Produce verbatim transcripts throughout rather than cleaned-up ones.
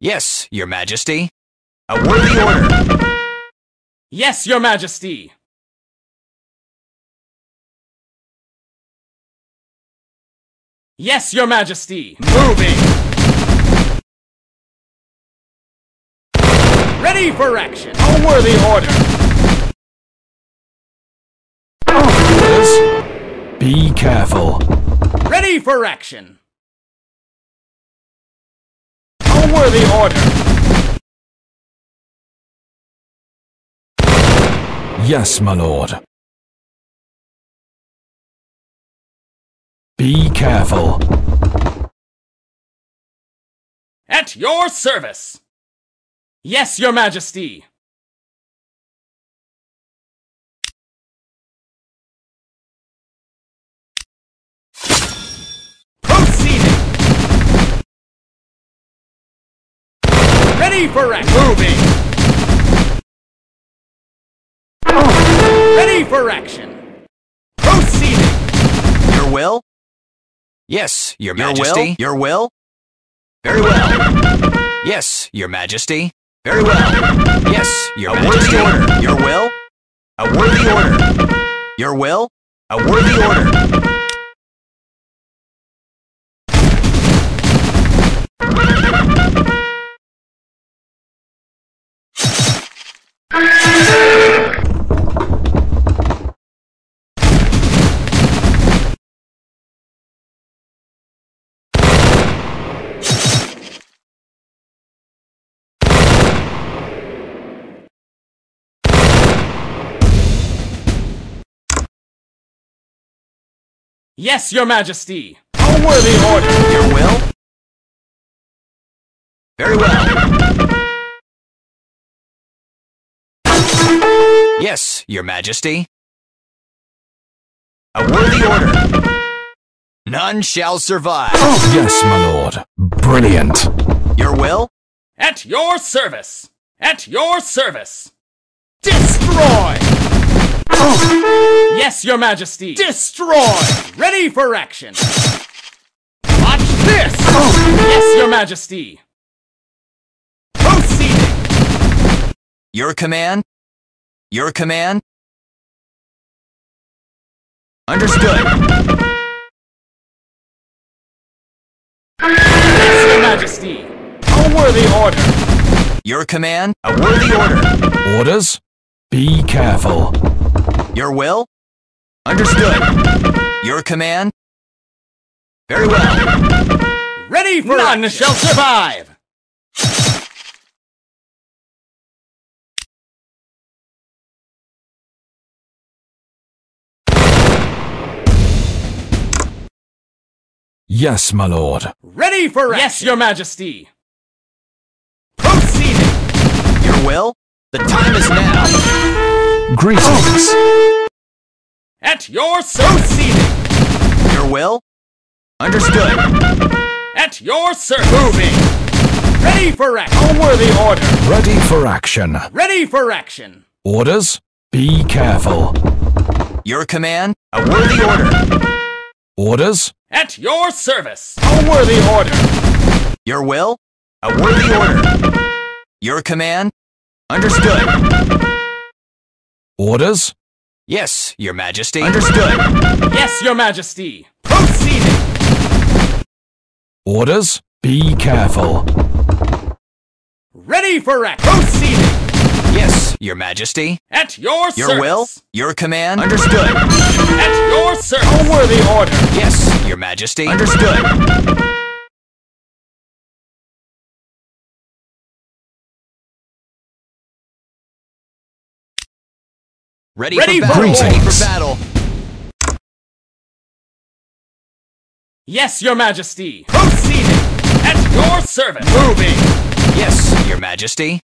Yes, Your Majesty. A worthy order. Yes, Your Majesty. Yes, Your Majesty. Moving. Ready for action. A worthy order. Oh, be careful. Ready for action. A worthy order. Yes, my lord. Be careful. At your service. Yes, Your Majesty. Proceeding. Ready for action. Moving. Oh. Ready for action. Proceeding. Your will? Yes, Your Majesty. Your will? Your will? Very well. Yes, Your Majesty. Very well. Yes, Your Majesty. A worthy order. Your will? A worthy order. Your will? A worthy order. Yes, Your Majesty! A worthy order! Your will? Very well. Yes, Your Majesty. A worthy order. None shall survive. Oh, yes, my lord. Brilliant. Your will? At your service! At your service! Destroy! Oh. Yes, Your Majesty. Destroy. Ready for action. Watch this. Oh. Yes, Your Majesty. Proceeding. Your command. Your command. Understood. Yes, Your Majesty. A worthy order. Your command. A worthy order. Orders? Be careful. Your will? Understood. Your command? Very well. Ready for action. None shall survive! Yes, my lord. Ready for action. Yes, Your Majesty. Proceeding. Your will? The time is now. Greetings. At your service. Your will? Understood. At your service. Moving. Ready for action. A worthy order. Ready for action. Ready for action. Orders? Be careful. Your command? A worthy order. Orders? At your service. A worthy order. Your will? A worthy order. Your command? Understood. Orders? Yes, Your Majesty. Understood. Yes, Your Majesty. Proceeding. Orders? Be careful. Ready for action. Proceeding. Yes, Your Majesty. At your service. Your will? Your command? Understood. At your service. A worthy order. Yes, Your Majesty. Understood. Ready, Ready for, battle. for battle. Yes, Your Majesty. Proceeding. At your service. Moving. Yes, Your Majesty.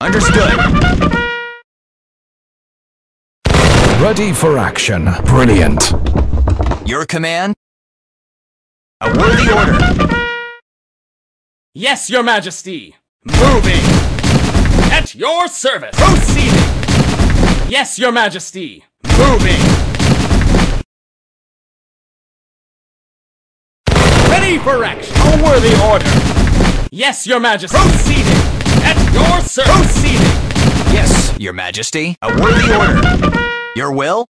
Understood. Ready for action. Brilliant. Your command? A worthy order. Yes, Your Majesty. Moving. At your service. Proceeding. Yes, Your Majesty. Moving. Ready for action. A worthy order. Yes, Your Majesty. Proceeding. At your service. Proceeding. Yes, Your Majesty. A worthy order. Your will?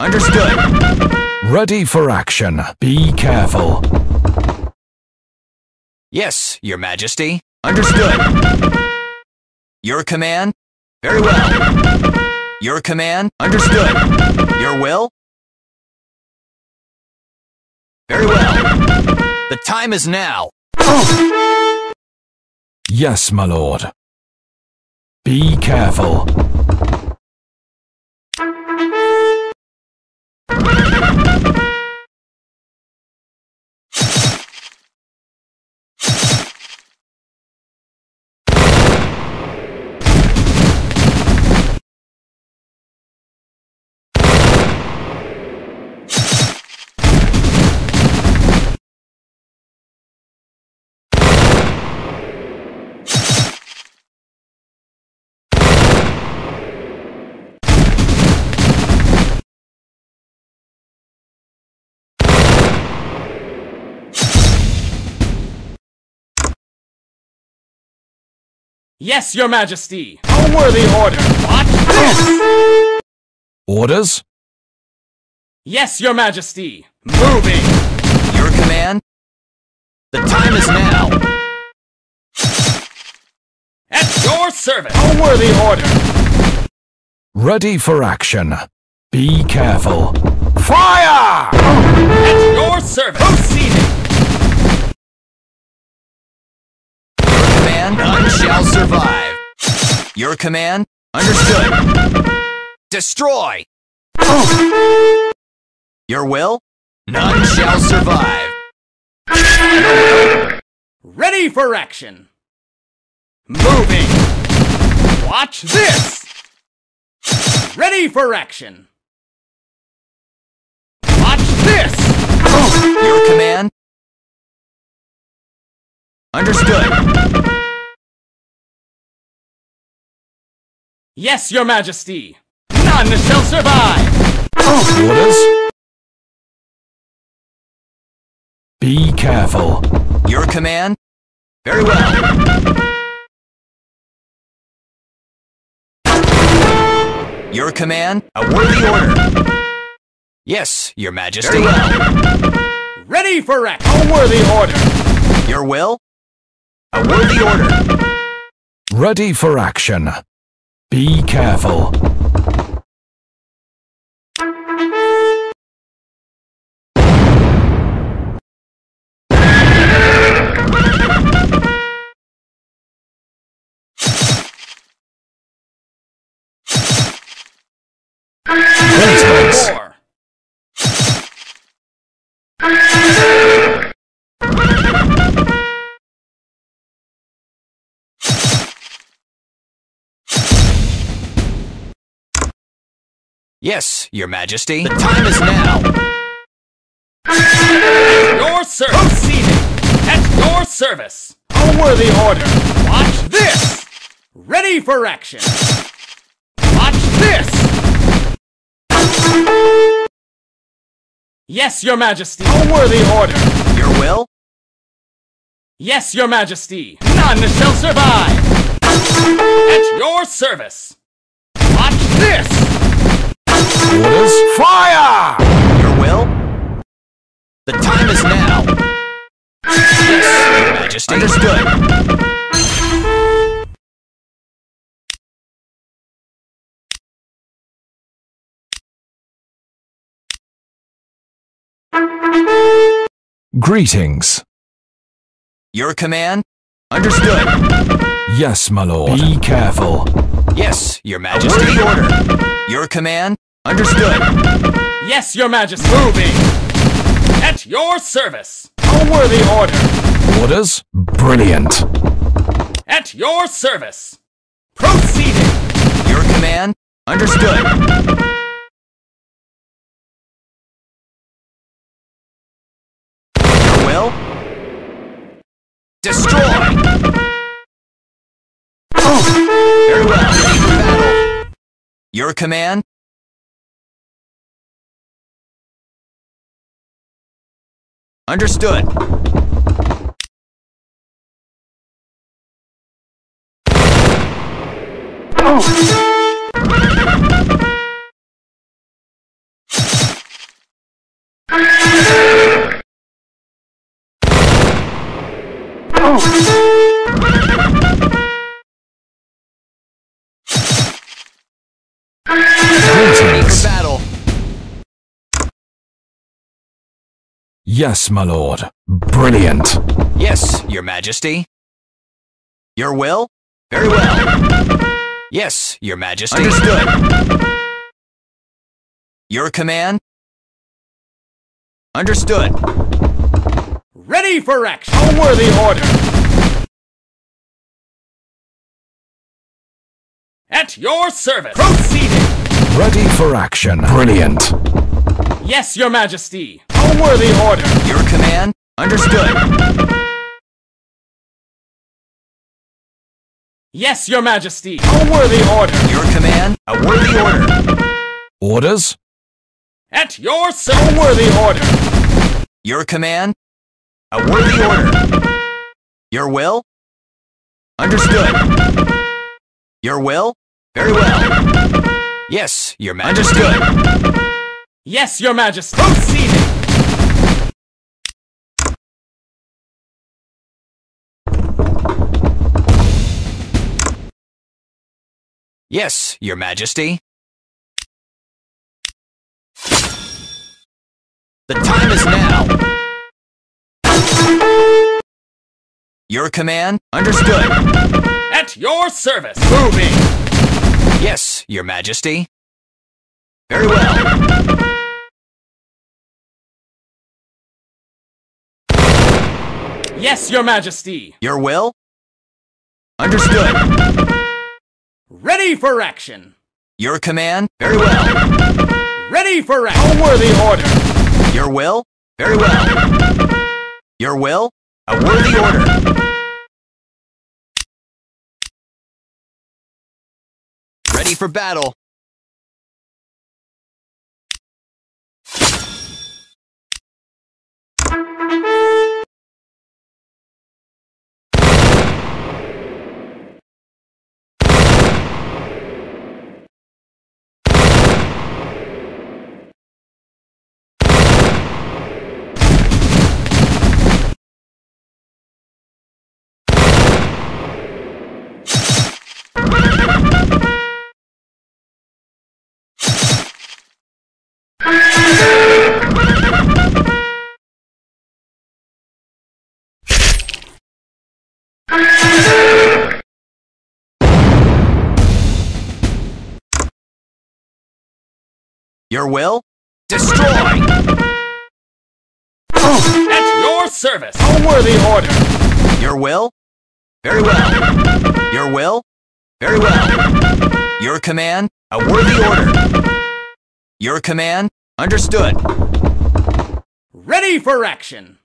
Understood. Ready for action. Be careful. Yes, Your Majesty. Understood. Your command? Very well. Your command? Understood. Your will? Very well. The time is now. Oh. Yes, my lord. Be careful. Yes, Your Majesty! A worthy order! Watch this! Orders? Yes, Your Majesty! Moving! Your command? The time is now! At your service! A worthy order! Ready for action. Be careful. Fire! At your service! Proceeding! None shall survive. Your command? Understood. Destroy! Your will? None shall survive. Ready for action. Moving. Watch this. Ready for action. Watch this. Your command? Understood. Yes, Your Majesty! None shall survive! Orders? Be careful. Your command? Very well. Your command? A worthy order. Yes, Your Majesty. Very well. Ready for action. A worthy order. Your will? A worthy order. Ready for action. Be careful. Yes, Your Majesty. The time is now. At your service. Proceeding. At your service. A worthy order. Watch this. Ready for action. Watch this. Yes, Your Majesty. A worthy order. Your will? Yes, Your Majesty. None shall survive. At your service. Watch this. Orders? Fire! Your will? The time is now. Yes, Your Majesty. Understood. Greetings. Your command? Understood. Yes, my lord. Be careful. Yes, Your Majesty. A worthy order. Your command? Understood. Yes, Your Majesty. Moving. At your service. A worthy order. Orders? Brilliant. At your service. Proceeding. Your command? Understood. Your will? Destroy. Very well. Your command? Understood. Battle. Yes, my lord. Brilliant. Yes, your majesty. Your will? Very well. Yes, your majesty. Understood. Your command? Understood. Ready for action. A worthy order. At your service. Proceeding. Ready for action. Brilliant. Yes, your majesty. A worthy order. Your command? Understood. Yes, your majesty. A worthy order. Your command? A worthy order. Orders? At your service. A worthy order. Your command? A worthy order. Your will? Understood. Your will? Very well. Yes, your majesty. Understood. Yes, your majesty. Proceeding. Yes, your majesty. The time is now. Your command? Understood. At your service. Moving. Yes, your majesty. Very well. Yes, your majesty. Your will? Understood. Ready for action. Your command? Very well. Ready for action. A worthy order. Your will? Very well. Your will? A worthy order. Ready for battle. Your will? Destroy! At your service! A worthy order! Your will? Very well. Your will? Very well. Your command? A worthy order. Your command? Understood. Ready for action.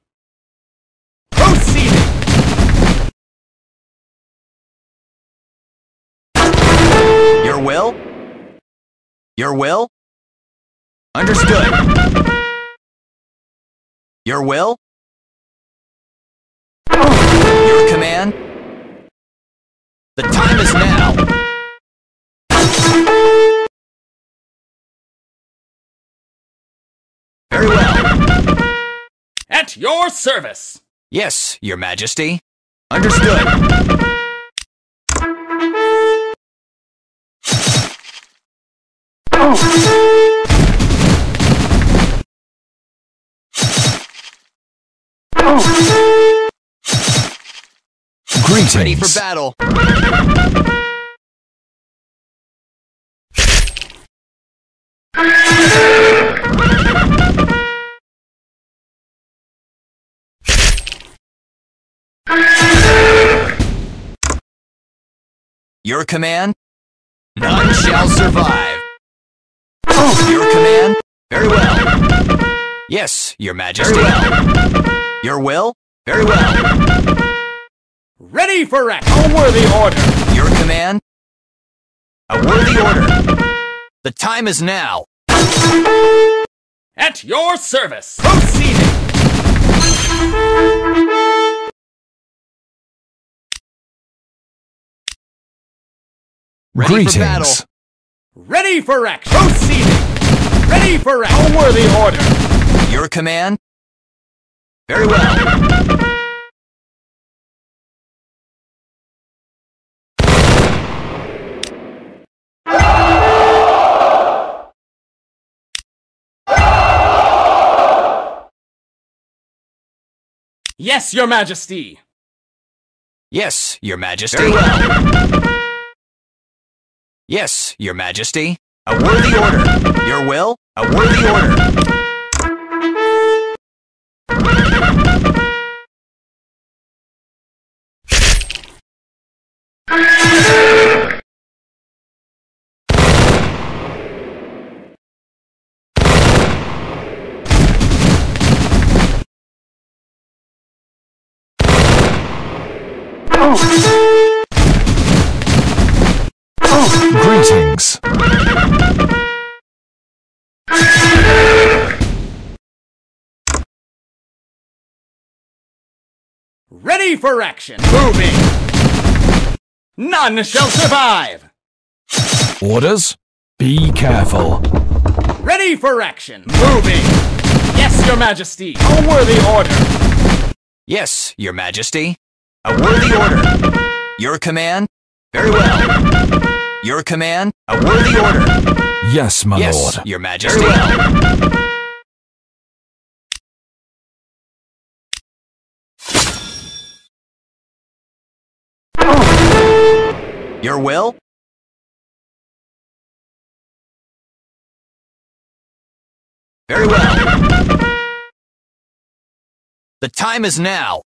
Proceeding. Your will? Your will? Understood. Your will? Your command? The time is now. Very well. At your service. Yes, your majesty. Understood. Greetings. Ready for battle. Your command? None shall survive. Your command? Very well. Yes, your majesty. Very well. Your will? Very well. Ready for action. A worthy order. Your command? A worthy order. The time is now. At your service. Proceeding. Ready Greetings. for battle. Ready for action. Proceeding. Ready for action. A worthy order. Your command. Very well. Yes, Your Majesty! Yes, Your Majesty. Very well. Yes, Your Majesty. A worthy order. Your will, a worthy order. Oh. Oh. Greetings. Ready for action. Moving. None shall survive. Orders. Be careful. Ready for action. Moving. Yes, Your Majesty. A worthy order. Yes, Your Majesty. A worthy order. Your command? Very well. Your command? A worthy order. Yes, my yes, lord. Yes, Your Majesty. Very well. Your will? Very well. The time is now.